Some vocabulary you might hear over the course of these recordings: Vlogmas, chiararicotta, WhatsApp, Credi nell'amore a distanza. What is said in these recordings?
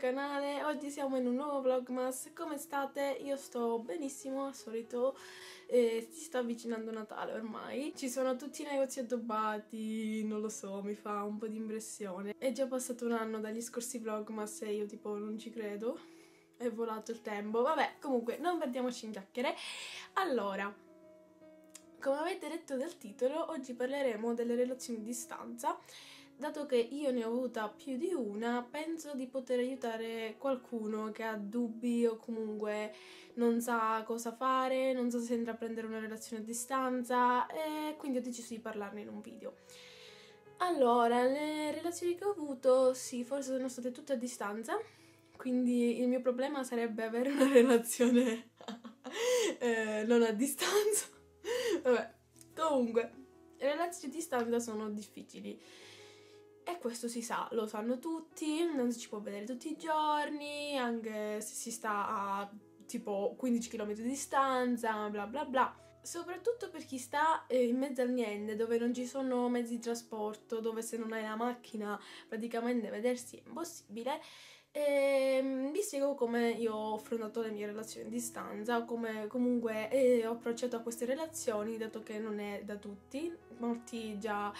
mio canale, oggi siamo in un nuovo Vlogmas. Come state? Io sto benissimo, al solito. Si sta avvicinando Natale ormai. Ci sono tutti i negozi addobbati, non lo so, mi fa un po' di impressione. È già passato un anno dagli scorsi Vlogmas e io tipo non ci credo. È volato il tempo, vabbè, comunque non perdiamoci in chiacchiere. Allora, come avete detto dal titolo, oggi parleremo delle relazioni a distanza. Dato che io ne ho avuta più di una, penso di poter aiutare qualcuno che ha dubbi o comunque non sa cosa fare, non sa se intraprendere una relazione a distanza, e quindi ho deciso di parlarne in un video. Allora, le relazioni che ho avuto, sì, forse sono state tutte a distanza, quindi il mio problema sarebbe avere una relazione non a distanza. Vabbè, comunque, le relazioni a distanza sono difficili e questo si sa, lo sanno tutti, non si può vedere tutti i giorni, anche se si sta a tipo 15 km di distanza, bla bla bla. Soprattutto per chi sta in mezzo al niente, dove non ci sono mezzi di trasporto, dove se non hai la macchina praticamente vedersi è impossibile. Vi spiego come io ho affrontato le mie relazioni a distanza, come comunque ho approcciato a queste relazioni, dato che non è da tutti. Molti già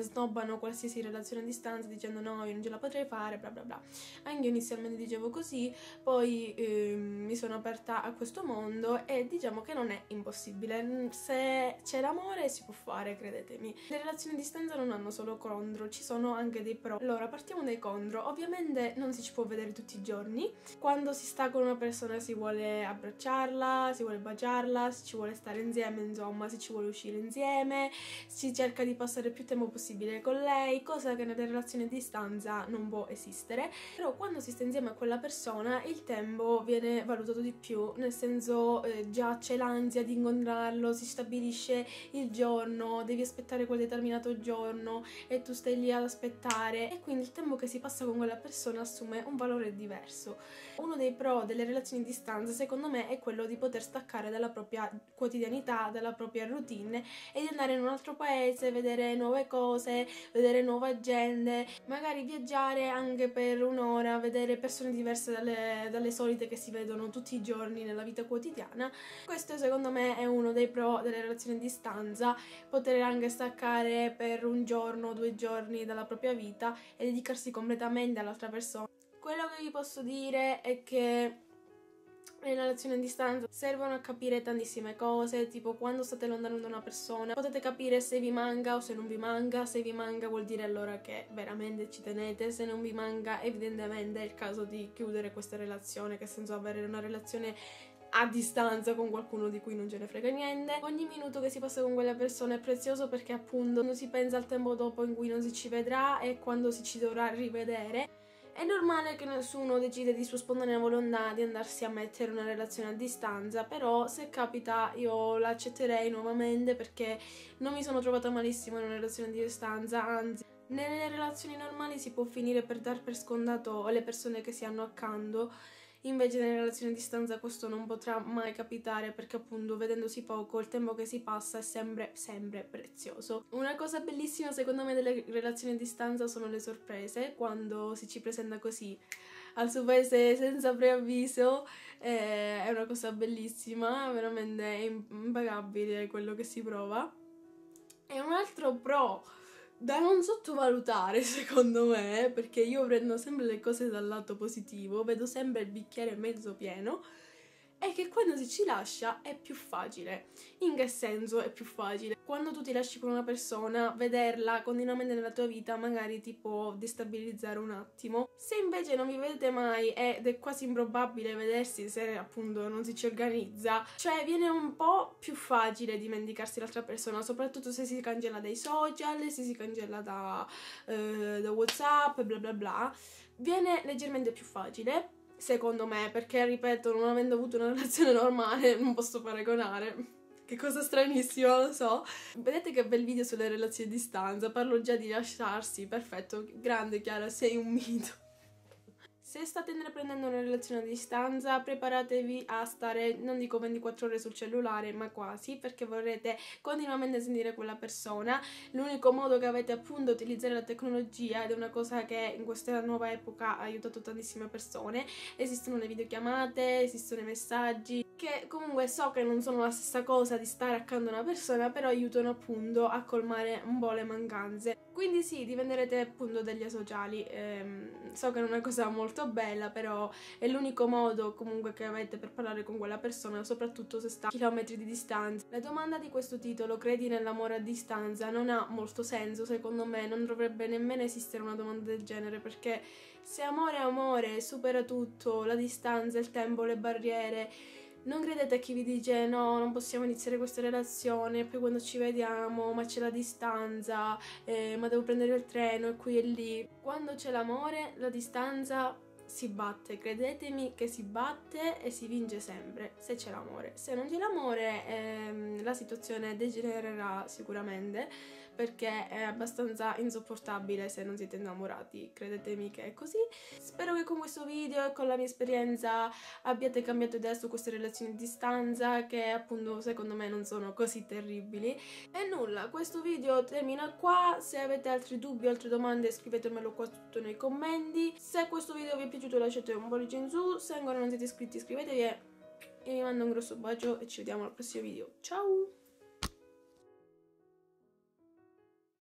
snobbano qualsiasi relazione a distanza dicendo no, io non ce la potrei fare, bla bla bla. Anche io inizialmente dicevo così, poi mi sono aperta a questo mondo e diciamo che non è impossibile. Se c'è l'amore si può fare, credetemi. Le relazioni a distanza non hanno solo contro, ci sono anche dei pro. Allora, partiamo dai contro. Ovviamente non si può vedere tutti i giorni. Quando si sta con una persona si vuole abbracciarla, si vuole baciarla, si ci vuole stare insieme, insomma, si ci vuole uscire insieme, si cerca di passare più tempo possibile con lei, cosa che nelle relazioni a distanza non può esistere. Però quando si sta insieme a quella persona il tempo viene valutato di più, nel senso già c'è l'ansia di incontrarlo, si stabilisce il giorno, devi aspettare quel determinato giorno e tu stai lì ad aspettare, e quindi il tempo che si passa con quella persona assume un valore diverso. Uno dei pro delle relazioni a distanza secondo me è quello di poter staccare dalla propria quotidianità, dalla propria routine, e di andare in un altro paese, vedere nuove cose, vedere nuova gente, magari viaggiare anche per un'ora, vedere persone diverse dalle solite che si vedono tutti i giorni nella vita quotidiana. Questo secondo me è uno dei pro delle relazioni a distanza, poter anche staccare per un giorno, 2 giorni dalla propria vita e dedicarsi completamente all'altra persona. Quello che vi posso dire è che le relazioni a distanza servono a capire tantissime cose, tipo quando state lontano da una persona potete capire se vi manca o se non vi manca. Se vi manca vuol dire allora che veramente ci tenete, se non vi manca evidentemente è il caso di chiudere questa relazione. Che senso avere una relazione a distanza con qualcuno di cui non ce ne frega niente? Ogni minuto che si passa con quella persona è prezioso, perché appunto non si pensa al tempo dopo in cui non si ci vedrà e quando si ci dovrà rivedere. È normale che nessuno decide di sua spontanea volontà di andarsi a mettere una relazione a distanza, però se capita io la accetterei nuovamente, perché non mi sono trovata malissimo in una relazione a distanza, anzi. Nelle relazioni normali si può finire per dar per scontato le persone che si hanno accanto, invece nelle relazioni a distanza questo non potrà mai capitare, perché appunto vedendosi poco il tempo che si passa è sempre prezioso. Una cosa bellissima secondo me delle relazioni a distanza sono le sorprese, quando si ci presenta così al suo paese senza preavviso. È una cosa bellissima, veramente è impagabile quello che si prova. E un altro pro da non sottovalutare secondo me, perché io prendo sempre le cose dal lato positivo, vedo sempre il bicchiere mezzo pieno, è che quando si ci lascia è più facile. In che senso è più facile? Quando tu ti lasci con una persona, vederla continuamente nella tua vita magari ti può destabilizzare un attimo. Se invece non vi vedete mai ed è quasi improbabile vedersi se appunto non si ci organizza, cioè viene un po' più facile dimenticarsi l'altra persona, soprattutto se si cancella dai social, se si cancella da WhatsApp, bla bla bla, viene leggermente più facile. Secondo me, perché ripeto, non avendo avuto una relazione normale non posso paragonare. Che cosa stranissima, lo so. Vedete che bel video sulle relazioni a distanza, parlo già di lasciarsi, perfetto, grande Chiara, sei un mito. Se state intraprendendo una relazione a distanza, preparatevi a stare, non dico 24 ore sul cellulare, ma quasi, perché vorrete continuamente sentire quella persona. L'unico modo che avete appunto è utilizzare la tecnologia, ed è una cosa che in questa nuova epoca ha aiutato tantissime persone. Esistono le videochiamate, esistono i messaggi, che comunque so che non sono la stessa cosa di stare accanto a una persona, però aiutano appunto a colmare un po' le mancanze. Quindi sì, diventerete appunto degli asociali. So che non è una cosa molto bella, però è l'unico modo comunque che avete per parlare con quella persona, soprattutto se sta a chilometri di distanza. La domanda di questo titolo, credi nell'amore a distanza, non ha molto senso, secondo me non dovrebbe nemmeno esistere una domanda del genere, perché se amore è amore, supera tutto, la distanza, il tempo, le barriere. Non credete a chi vi dice no, non possiamo iniziare questa relazione, poi quando ci vediamo, ma c'è la distanza, ma devo prendere il treno e qui e lì. Quando c'è l'amore, la distanza si batte, credetemi che si batte e si vince sempre, se c'è l'amore. Se non c'è l'amore, la situazione degenererà sicuramente, perché è abbastanza insopportabile se non siete innamorati, credetemi che è così. Spero che con questo video e con la mia esperienza abbiate cambiato idea su queste relazioni a distanza, che appunto secondo me non sono così terribili. E nulla, questo video termina qua. Se avete altri dubbi o altre domande scrivetemelo qua tutto nei commenti. Se questo video vi è piaciuto lasciate un pollice in su, se ancora non siete iscritti iscrivetevi, e vi mando un grosso bacio e ci vediamo al prossimo video, ciao!